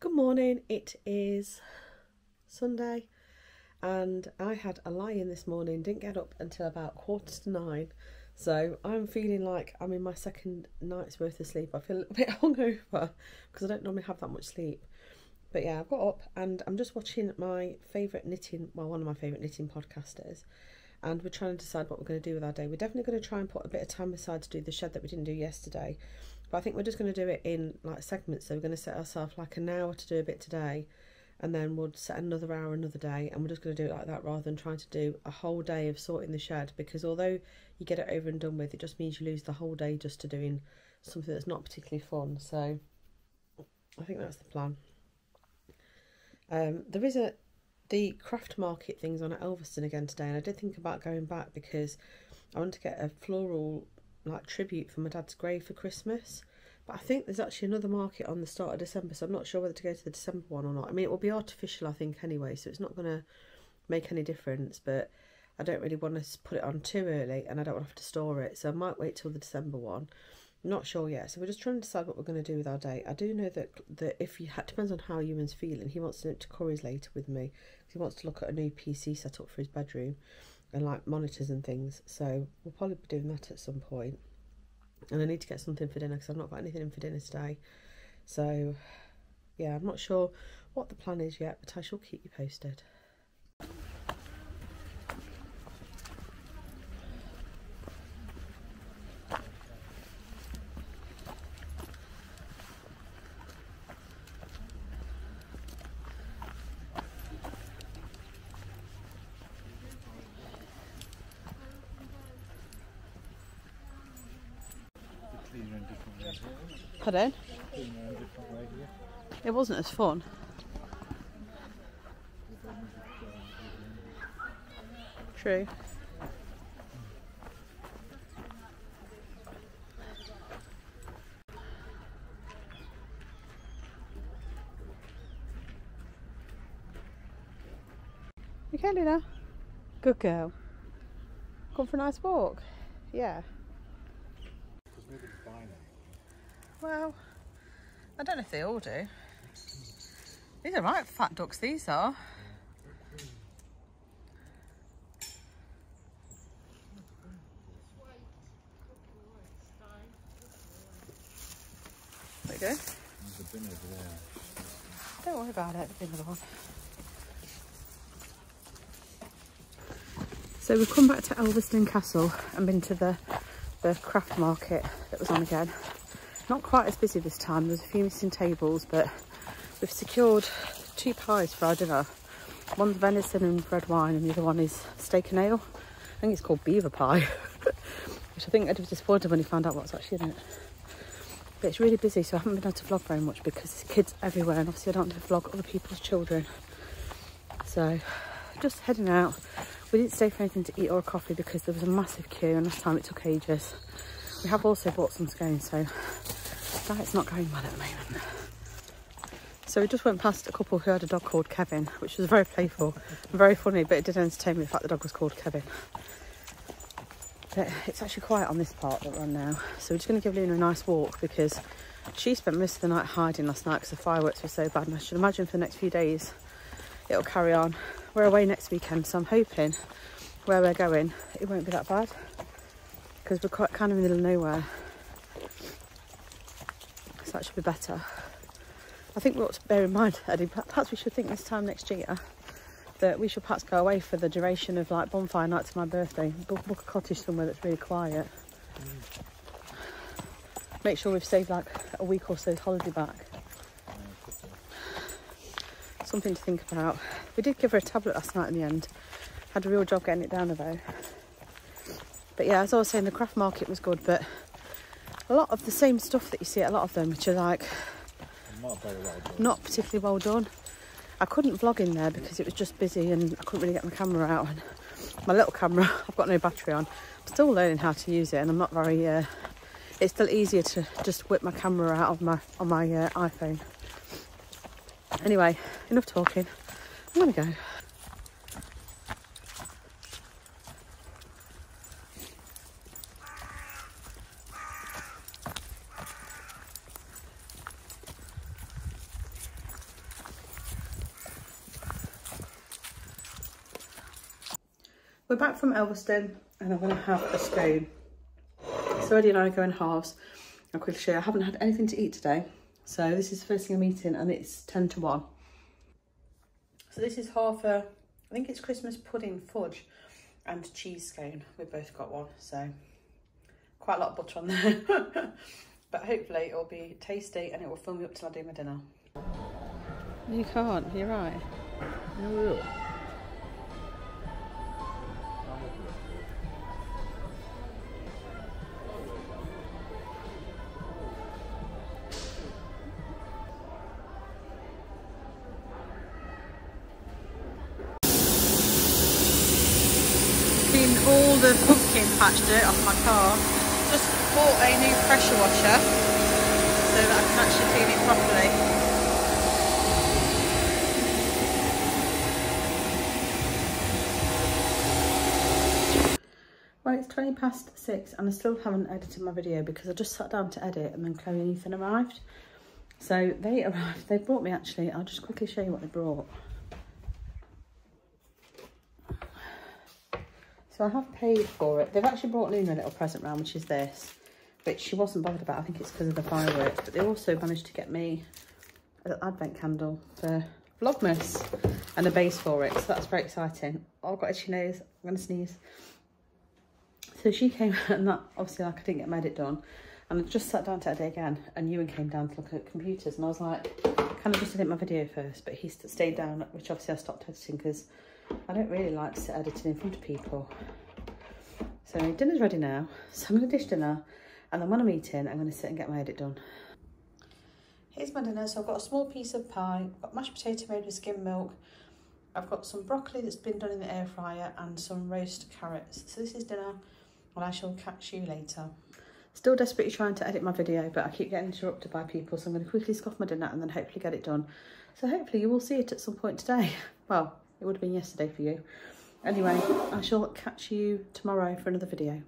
Good morning, it is Sunday and I had a lie in this morning, didn't get up until about 9:15, so I'm feeling like I'm in my second night's worth of sleep. I feel a little bit hungover because I don't normally have that much sleep, but yeah, I've got up and I'm just watching my favourite knitting, well, one of my favourite knitting podcasters, and we're trying to decide what we're going to do with our day. We're definitely going to try and put a bit of time aside to do the shed that we didn't do yesterday, but I think we're just going to do it in like segments. So we're going to set ourselves like an hour to do a bit today, and then we'll set another hour another day, and we're just going to do it like that rather than trying to do a whole day of sorting the shed, because although you get it over and done with, it just means you lose the whole day just to doing something that's not particularly fun. So I think that's the plan. There is the craft market things on at Elvaston again today, and I did think about going back because I want to get a floral like tribute for my dad's grave for Christmas, but I think there's actually another market on the start of December, so I'm not sure whether to go to the December one or not. I mean, it will be artificial I think anyway, so it's not going to make any difference, but I don't really want to put it on too early and I don't want to have to store it, so I might wait till the December one. I'm not sure yet, so we're just trying to decide what we're going to do with our day. I do know that if you depends on how Ewan's feeling. He wants to nip to Currys later with me because he wants to look at a new PC setup for his bedroom and like monitors and things, so we'll probably be doing that at some point. And I need to get something for dinner because I've not got anything in for dinner today, so yeah, I'm not sure what the plan is yet, but I shall keep you posted. Pardon? It wasn't as fun. True. You can do that. Good girl. Gone for a nice walk. Yeah. Well, I don't know if they all do. These are right fat ducks, these are. There you go. There's a bin over there. Don't worry about it, the bin over one. So we've come back to Elvaston Castle and been to the craft market that was on again. Not quite as busy this time, there's a few missing tables, but we've secured two pies for our dinner. One's venison and red wine and the other one is steak and ale. I think it's called beaver pie, which I think Ed was disappointed when he found out what's actually in it. But it's really busy, so I haven't been able to vlog very much because there's kids everywhere, and obviously I don't want to vlog other people's children. So just heading out. We didn't stay for anything to eat or a coffee because there was a massive queue and last time it took ages. We have also bought some scones, so diet's not going well at the moment. So we just went past a couple who had a dog called Kevin, which was very playful and very funny, but it did entertain me the fact the dog was called Kevin. But it's actually quiet on this part that we're on now, so we're just going to give Luna a nice walk because she spent most of the night hiding last night because the fireworks were so bad, and I should imagine for the next few days it'll carry on. We're away next weekend, so I'm hoping where we're going it won't be that bad, because we're quite kind of in the middle of nowhere, so that should be better. I think we ought to bear in mind, Eddie, perhaps we should think this time next year that we should perhaps go away for the duration of like Bonfire Night to my birthday, book a cottage somewhere that's really quiet, make sure we've saved like a week or so's holiday back. Something to think about. We did give her a tablet last night in the end, had a real job getting it down her though. But yeah, as I was saying, the craft market was good, but a lot of the same stuff that you see at a lot of them, which are like not very well done. Not particularly well done. I couldn't vlog in there because it was just busy and I couldn't really get my camera out. And my little camera, I've got no battery on. I'm still learning how to use it, and I'm not very... it's still easier to just whip my camera out of my iPhone. Anyway, enough talking. I'm going to go. We're back from Elvaston and I'm going to have a spoon. So Eddie and I go in halves. I'll quickly show you. I haven't had anything to eat today. So this is the first thing I'm eating and it's 10 to 1. So this is half a, I think it's Christmas pudding fudge and cheese scone. We've both got one, so quite a lot of butter on there. But hopefully it'll be tasty and it will fill me up till I do my dinner. You can't, you're right. Ooh. All the pumpkin patch dirt off my car. Just bought a new pressure washer so that I can actually clean it properly. Well, it's 20 past 6 and I still haven't edited my video because I just sat down to edit and then Chloe and Ethan arrived. So they arrived, they brought me actually, I'll just quickly show you what they brought. So I have paid for it. They've actually brought Luna a little present round, which is this, which she wasn't bothered about. I think it's because of the fireworks. But they also managed to get me an advent candle for Vlogmas and a base for it. So that's very exciting. Oh, I've got itchy nose. I'm going to sneeze. So she came and that, obviously, like I didn't get my edit done. And I just sat down to edit again. And Ewan came down to look at computers. And I was like, kind of just edit my video first. But he stayed down, which obviously I stopped editing because I don't really like to sit editing in front of people. So dinner's ready now. So I'm going to dish dinner. And then when I'm eating, I'm going to sit and get my edit done. Here's my dinner. So I've got a small piece of pie. I've got mashed potato made with skim milk. I've got some broccoli that's been done in the air fryer and some roast carrots. So this is dinner and I shall catch you later. Still desperately trying to edit my video, but I keep getting interrupted by people. So I'm going to quickly scoff my dinner and then hopefully get it done. So hopefully you will see it at some point today. Well, it would have been yesterday for you. Anyway, I shall catch you tomorrow for another video.